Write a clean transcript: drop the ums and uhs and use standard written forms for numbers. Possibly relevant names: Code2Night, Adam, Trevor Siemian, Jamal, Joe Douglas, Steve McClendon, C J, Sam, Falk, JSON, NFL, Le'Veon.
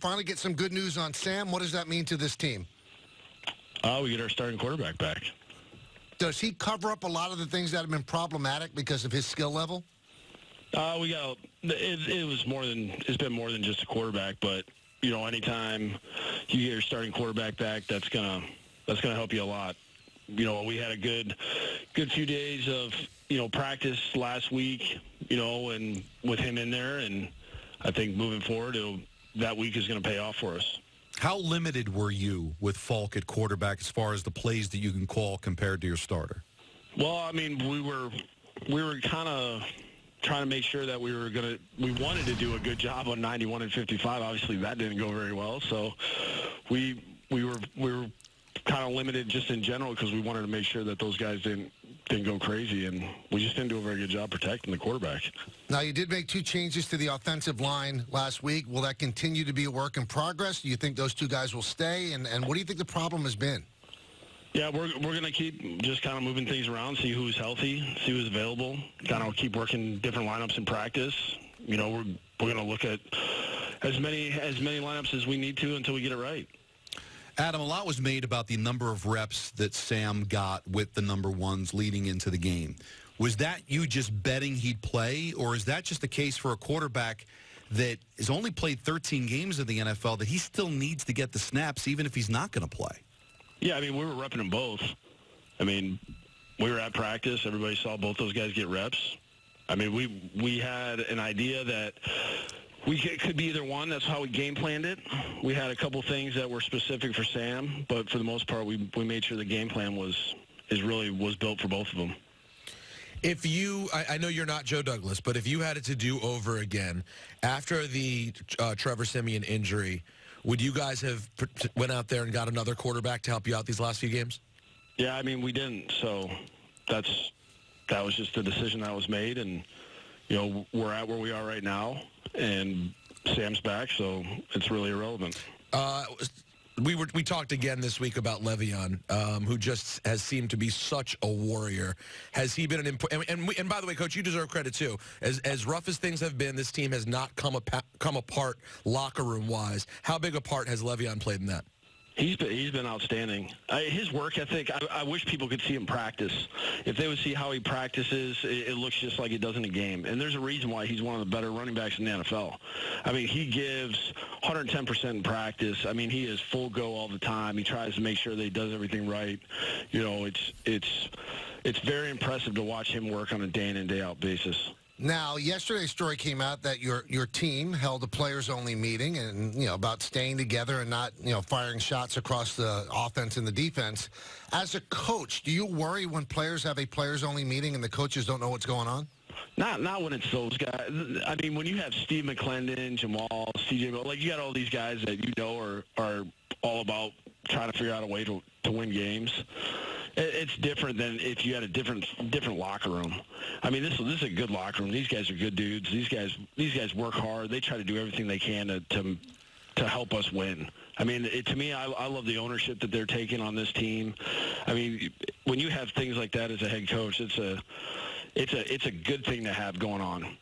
finally get some good news on Sam. What does that mean to this team? We get our starting quarterback back. Does he cover up a lot of the things that have been problematic because of his skill level? We got it was more than it's been more than just a quarterback, but you know, anytime you get your starting quarterback back, that's gonna help you a lot. You know, we had a good few days of, you know, practice last week, you know, and with him in there, and I think moving forward that week is going to pay off for us. How limited were you with Falk at quarterback as far as the plays that you can call compared to your starter? Well, I mean, we were kind of trying to make sure that we wanted to do a good job on 91 and 55. Obviously, that didn't go very well, so we were kind of limited just in general because we wanted to make sure that those guys didn't go crazy, and we just didn't do a very good job protecting the quarterback. Now, you did make two changes to the offensive line last week. Will that continue to be a work in progress? Do you think those two guys will stay, and what do you think the problem has been? Yeah, we're going to keep just kind of moving things around, see who's healthy, see who's available, kind of keep working different lineups in practice. You know, we're going to look at as many lineups as we need to until we get it right. Adam, a lot was made about the number of reps that Sam got with the number ones leading into the game. Was that you just betting he'd play, or is that just the case for a quarterback that has only played 13 games in the NFL, that he still needs to get the snaps even if he's not going to play? Yeah, I mean, we were repping them both. I mean, we were at practice. Everybody saw both those guys get reps. I mean, we had an idea that it could be either one. That's how we game planned it. We had a couple things that were specific for Sam, but for the most part, we made sure the game plan was built for both of them. If you, I know you're not Joe Douglas, but if you had it to do over again after the Trevor Siemian injury, would you guys have went out there and got another quarterback to help you out these last few games? Yeah, I mean, we didn't. So that was just the decision that was made, and you know, we're at where we are right now. And Sam's back, so it's really irrelevant. We talked again this week about Le'Veon, who just has seemed to be such a warrior. Has he been an important? And by the way, Coach, you deserve credit too. As rough as things have been, this team has not come apart locker room wise. How big a part has Le'Veon played in that? He's been outstanding. His work ethic, I wish people could see him practice. If they would see how he practices, it looks just like it does in a game. And there's a reason why he's one of the better running backs in the NFL. I mean, he gives 110% in practice. I mean, he is full go all the time. He tries to make sure that he does everything right. You know, it's very impressive to watch him work on a day in and day out basis. Now, yesterday's story came out that your team held a players-only meeting, and you know, about staying together and not, you know, firing shots across the offense and the defense. As a coach, do you worry when players have a players-only meeting and the coaches don't know what's going on? Not when it's those guys. I mean, when you have Steve McClendon, Jamal, C J, like you got all these guys that you know are all about trying to figure out a way to win games. It's different than if you had a different locker room. I mean, this is a good locker room. These guys are good dudes. These guys work hard. They try to do everything they can to help us win. I mean, to me, I love the ownership that they're taking on this team. I mean, when you have things like that as a head coach, it's a good thing to have going on.